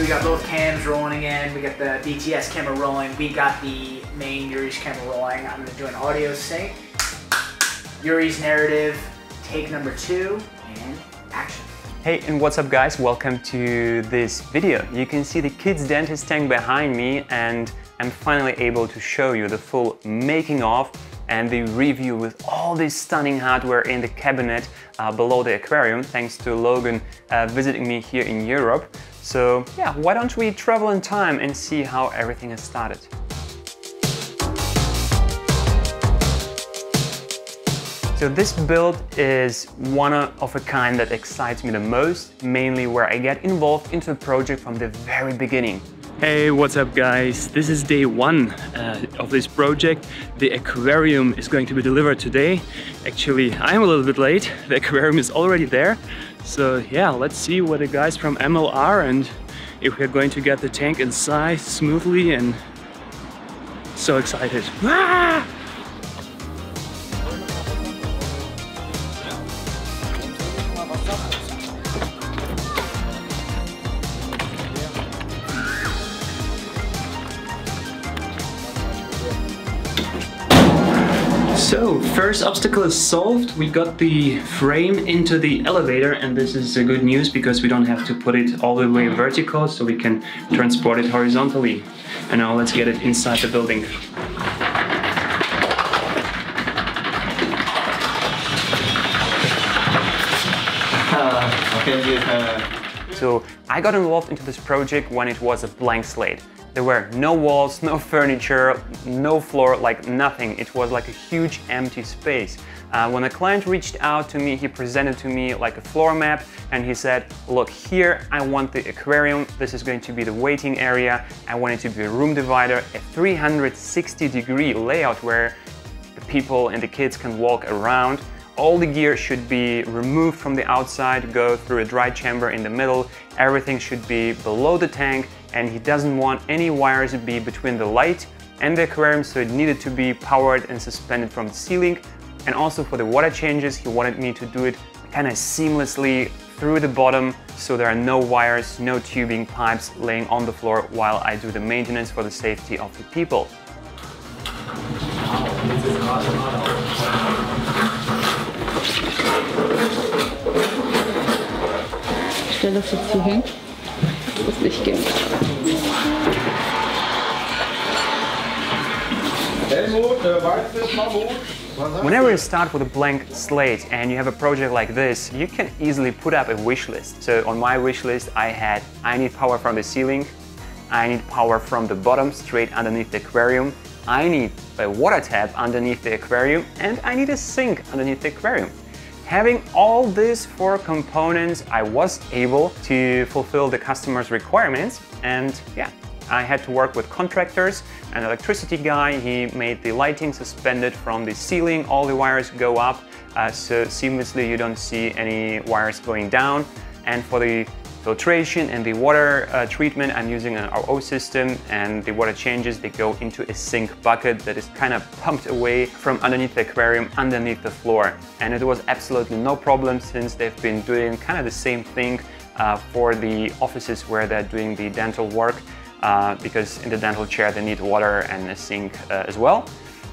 Obviously we got both cams rolling again. We got the BTS camera rolling. We got the main Yuri's camera rolling. I'm gonna do an audio sync. Yuri's narrative, take number 2, and action. Hey, and what's up guys? Welcome to this video. You can see the kids' dentist tank behind me, and I'm finally able to show you the full making of and the review with all this stunning hardware in the cabinet below the aquarium, thanks to Logan visiting me here in Europe. So yeah, why don't we travel in time and see how everything has started. So this build is one of a kind that excites me the most, mainly where I get involved into a project from the very beginning. Hey, what's up guys? This is day one of this project. The aquarium is going to be delivered today. Actually, I'm a little bit late. The aquarium is already there. So yeah, let's see what the guys from MLR are and if we're going to get the tank inside smoothly, and so excited. Ah! So, first obstacle is solved. We got the frame into the elevator, and this is good news because we don't have to put it all the way vertical, so we can transport it horizontally. And now let's get it inside the building. So, I got involved into this project when it was a blank slate. There were no walls, no furniture, no floor, like nothing. It was like a huge empty space. When a client reached out to me, he presented to me like a floor map and he said, look here, I want the aquarium. This is going to be the waiting area. I want it to be a room divider, a 360-degree layout where the people and the kids can walk around. All the gear should be removed from the outside, go through a dry chamber in the middle. Everything should be below the tank, and he doesn't want any wires to be between the light and the aquarium, so it needed to be powered and suspended from the ceiling. And also for the water changes, he wanted me to do it kind of seamlessly through the bottom, so there are no wires, no tubing, pipes laying on the floor while I do the maintenance for the safety of the people. Wow, this is awesome. Ich stelle das jetzt hier hin. Das muss nicht gehen. Whenever you start with a blank slate and you have a project like this, you can easily put up a wish list. So on my wish list I had, I need power from the ceiling, I need power from the bottom straight underneath the aquarium, I need a water tap underneath the aquarium, and I need a sink underneath the aquarium. Having all these 4 components, I was able to fulfill the customer's requirements, and yeah, I had to work with contractors. An electricity guy, he made the lighting suspended from the ceiling, all the wires go up, so seamlessly you don't see any wires going down. And for the filtration and the water treatment, I'm using an RO system, and the water changes, they go into a sink bucket that is kind of pumped away from underneath the aquarium, underneath the floor. And it was absolutely no problem, since they've been doing kind of the same thing for the offices where they're doing the dental work, because in the dental chair they need water and a sink as well.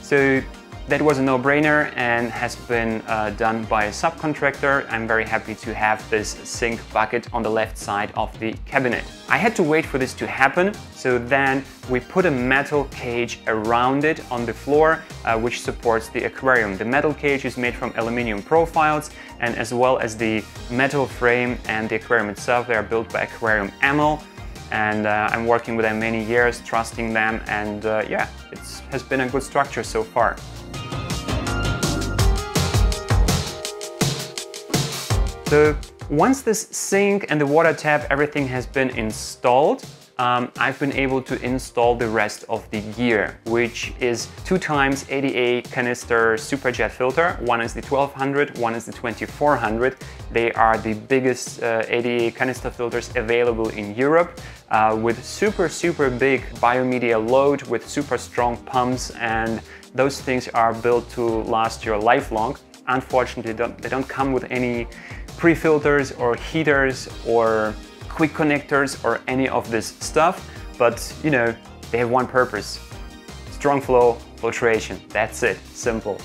So that was a no-brainer and has been done by a subcontractor. I'm very happy to have this sink bucket on the left side of the cabinet. I had to wait for this to happen, so then we put a metal cage around it on the floor, which supports the aquarium. The metal cage is made from aluminium profiles, and as well as the metal frame and the aquarium itself, they are built by Aquarium EMMEL. And I'm working with them many years, trusting them, and yeah, it has been a good structure so far. So once this sink and the water tap, everything has been installed, I've been able to install the rest of the gear, which is 2x ADA canister superjet filter. One is the 1200, one is the 2400. They are the biggest ADA canister filters available in Europe, with super big biomedia load, with super strong pumps, and those things are built to last your lifelong. Unfortunately, they don't come with any pre-filters or heaters or quick connectors or any of this stuff, but you know, they have one purpose: strong flow, filtration. That's it, simple.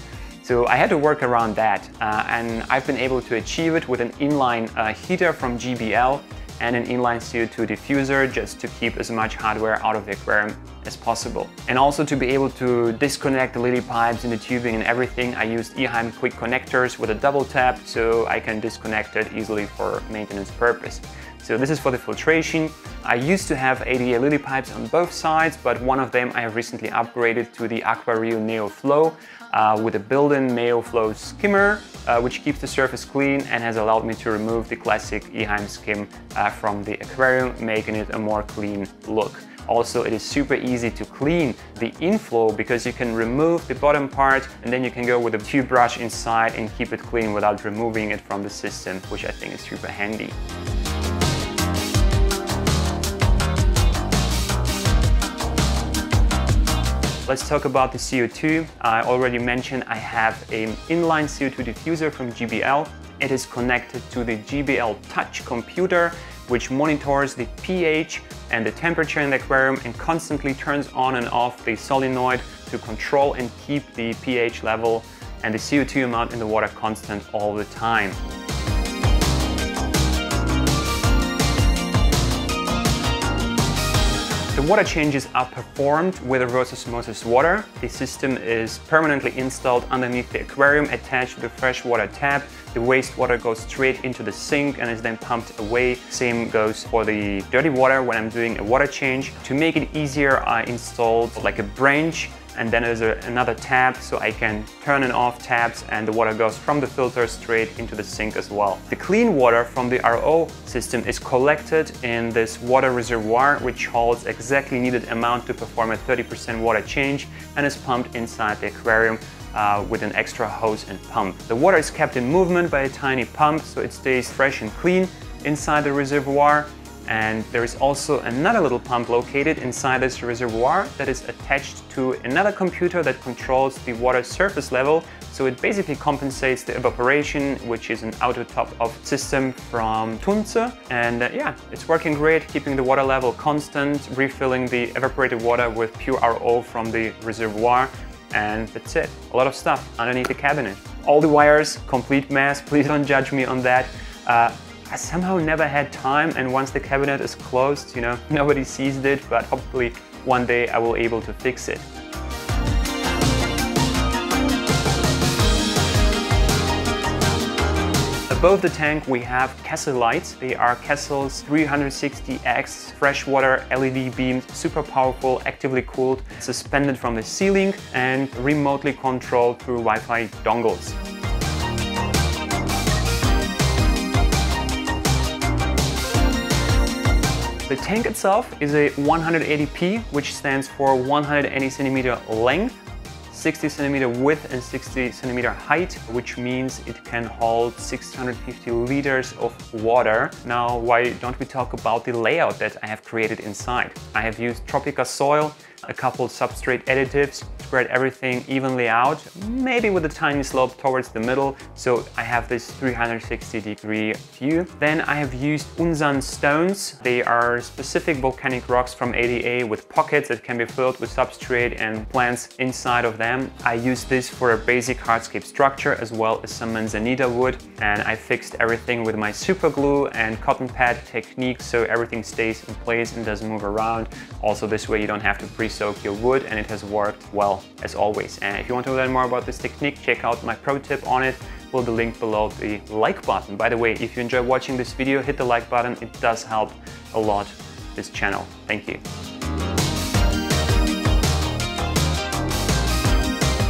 So I had to work around that, and I've been able to achieve it with an inline heater from JBL and an inline CO2 diffuser, just to keep as much hardware out of the aquarium as possible. And also to be able to disconnect the lily pipes and the tubing and everything, I used Eheim quick connectors with a double tap, so I can disconnect it easily for maintenance purpose. So this is for the filtration. I used to have ADA lily pipes on both sides, but one of them I have recently upgraded to the Aquario Neo Flow with a built-in Neo Flow skimmer, which keeps the surface clean and has allowed me to remove the classic Eheim skim from the aquarium, making it a more clean look. Also, it is super easy to clean the inflow because you can remove the bottom part and then you can go with a tube brush inside and keep it clean without removing it from the system, which I think is super handy. Let's talk about the CO2. I already mentioned I have an inline CO2 diffuser from JBL. It is connected to the JBL Touch computer, which monitors the pH and the temperature in the aquarium and constantly turns on and off the solenoid to control and keep the pH level and the CO2 amount in the water constant all the time. The water changes are performed with reverse osmosis water. The system is permanently installed underneath the aquarium, attached to the freshwater tap. The wastewater goes straight into the sink and is then pumped away. Same goes for the dirty water when I'm doing a water change. To make it easier, I installed like a branch and then there's another tap, so I can turn and off taps and the water goes from the filter straight into the sink as well. The clean water from the RO system is collected in this water reservoir, which holds exactly needed amount to perform a 30% water change and is pumped inside the aquarium with an extra hose and pump. The water is kept in movement by a tiny pump, so it stays fresh and clean inside the reservoir. And there is also another little pump located inside this reservoir that is attached to another computer that controls the water surface level. So it basically compensates the evaporation, which is an auto-top-off system from Tunze. And yeah, it's working great, keeping the water level constant, refilling the evaporated water with pure RO from the reservoir. And that's it. A lot of stuff underneath the cabinet. All the wires, complete mess. Please don't judge me on that. I somehow never had time, and once the cabinet is closed, you know, nobody sees it, but hopefully one day I will be able to fix it. Above the tank we have Kessel lights. They are Kessel's 360x freshwater LED beams, super powerful, actively cooled, suspended from the ceiling and remotely controlled through Wi-Fi dongles. The tank itself is a 180p, which stands for 180cm length, 60cm width and 60cm height, which means it can hold 650 liters of water. Now, why don't we talk about the layout that I have created inside? I have used Tropica soil, a couple substrate additives, spread everything evenly out, maybe with a tiny slope towards the middle, so I have this 360-degree view. Then I have used Unzan stones. They are specific volcanic rocks from ADA with pockets that can be filled with substrate and plants inside of them. I used this for a basic hardscape structure as well as some manzanita wood, and I fixed everything with my super glue and cotton pad technique, so everything stays in place and doesn't move around. Also, this way you don't have to pre-soak your wood, and it has worked well as always. And if you want to learn more about this technique, check out my pro tip on it. Will be linked below the like button. By the way, if you enjoy watching this video, hit the like button. It does help a lot this channel. Thank you.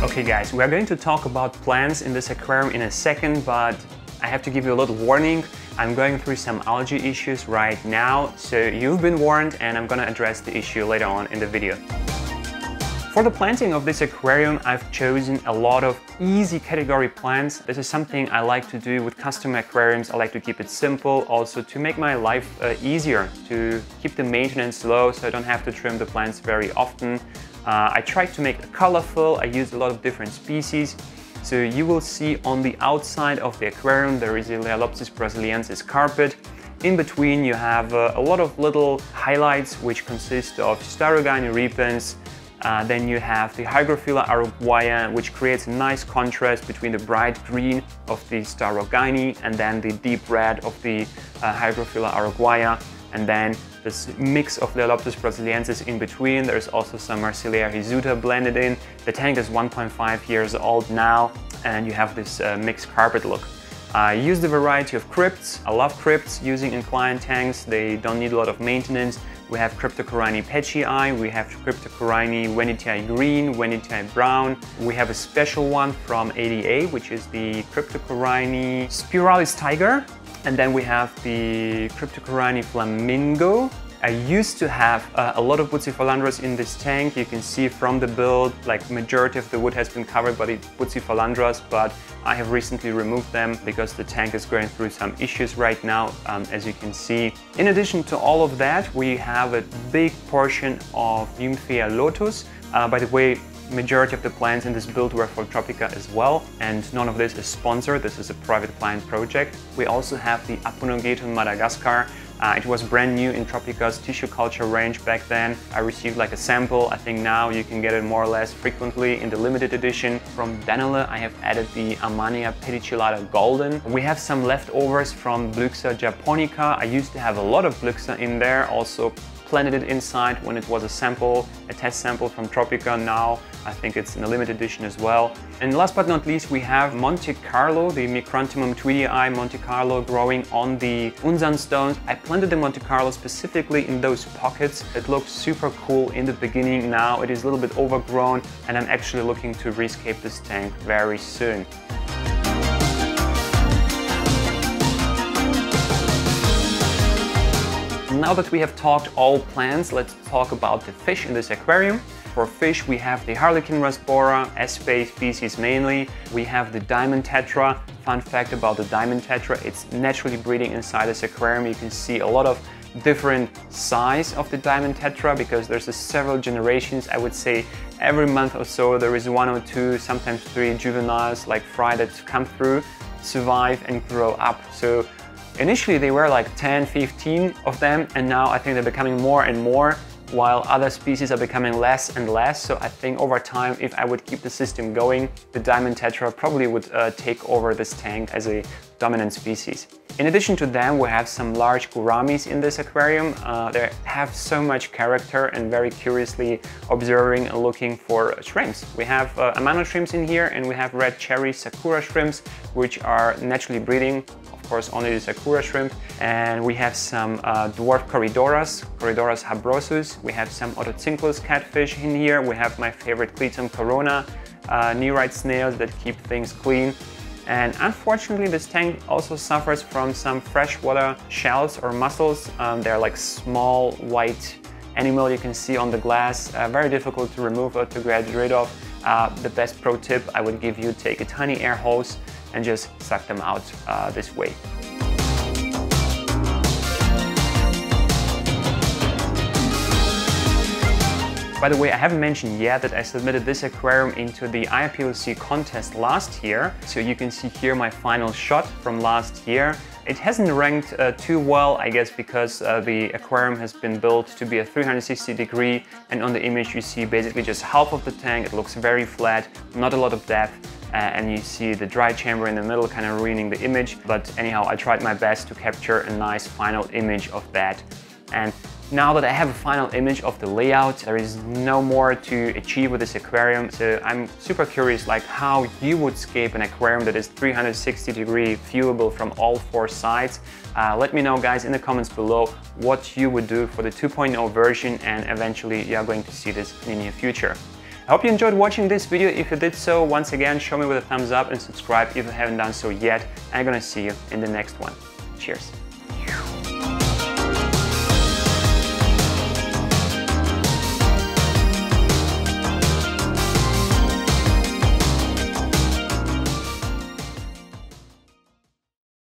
Okay guys, we are going to talk about plants in this aquarium in a second, but I have to give you a little warning. I'm going through some algae issues right now, so you've been warned, and I'm gonna address the issue later on in the video. For the planting of this aquarium, I've chosen a lot of easy category plants. This is something I like to do with custom aquariums. I like to keep it simple, also to make my life easier, to keep the maintenance low, so I don't have to trim the plants very often. I tried to make it colorful. I used a lot of different species. So you will see on the outside of the aquarium there is a Leoloptus brasiliensis carpet. In between you have a lot of little highlights which consist of Staurogyne repens. Then you have the Hygrophila Araguaia, which creates a nice contrast between the bright green of the Staurogyne and then the deep red of the Hygrophila Araguaia, and then this mix of Leoloptus brasiliensis in between. There's also some Marsilea Zuta blended in. The tank is 1.5 years old now, and you have this mixed carpet look. I use the variety of crypts. I love crypts using in client tanks. They don't need a lot of maintenance. We have Cryptocorini Petticillata, we have Cryptocorini Wennitiae Green, Wennitiae Brown. We have a special one from ADA, which is the Cryptocoryne Spiralis Tiger. And then we have the Cryptocoryne Flamingo. I used to have a lot of Bucephalandras in this tank. You can see from the build, like majority of the wood has been covered by the Bucephalandras, but I have recently removed them because the tank is going through some issues right now, as you can see. In addition to all of that, we have a big portion of Nymphaea Lotus. By the way, majority of the plants in this build were for Tropica as well, and none of this is sponsored. This is a private client project. We also have the Aponogeton Madagascar. It was brand new in Tropica's tissue culture range back then. I received like a sample. I think now you can get it more or less frequently in the limited edition. From Danela, I have added the Amania Petticillata Golden. We have some leftovers from Blyxa japonica. I used to have a lot of Blyxa in there, also planted it inside when it was a sample, a test sample from Tropica. Now I think it's in a limited edition as well. And last but not least, we have Monte Carlo, the Micranthemum tweediei Monte Carlo growing on the Unzan stones. I planted the Monte Carlo specifically in those pockets. It looked super cool in the beginning. Now it is a little bit overgrown, and I'm actually looking to rescape this tank very soon. Now that we have talked all plants, let's talk about the fish in this aquarium. For fish, we have the Harlequin Rasbora, S-Bay species mainly. We have the Diamond Tetra. Fun fact about the Diamond Tetra, it's naturally breeding inside this aquarium. You can see a lot of different size of the Diamond Tetra because there's several generations. I would say every month or so there is 1 or 2, sometimes 3 juveniles like fry that come through, survive and grow up. So initially they were like 10, 15 of them, and now I think they're becoming more and more, while other species are becoming less and less. So I think over time, if I would keep the system going, the Diamond Tetra probably would take over this tank as a dominant species. In addition to them, we have some large gouramis in this aquarium. They have so much character and very curiously observing and looking for shrimps. We have amano shrimps in here, and we have red cherry Sakura shrimps, which are naturally breeding. Of course, only the Sakura shrimp, and we have some dwarf Corydoras, Corydoras habrosus. We have some Otocinclus catfish in here. We have my favorite Clitum corona, nearite snails that keep things clean. And unfortunately, this tank also suffers from some freshwater shells or mussels. They're like small white animal you can see on the glass. Very difficult to remove or to get rid of. The best pro tip I would give you: take a tiny air hose and just suck them out this way. By the way, I haven't mentioned yet that I submitted this aquarium into the IPLC contest last year. So you can see here my final shot from last year. It hasn't ranked too well, I guess, because the aquarium has been built to be a 360 degree. And on the image, you see basically just half of the tank. It looks very flat, not a lot of depth. And you see the dry chamber in the middle kind of ruining the image. But anyhow, I tried my best to capture a nice final image of that. And now that I have a final image of the layout, there is no more to achieve with this aquarium. So I'm super curious like how you would scape an aquarium that is 360 degree viewable from all 4 sides. Let me know, guys, in the comments below what you would do for the 2.0 version, and eventually you're going to see this in the near future. I hope you enjoyed watching this video. If you did so, once again, show me with a thumbs up and subscribe if you haven't done so yet. I'm gonna see you in the next one. Cheers.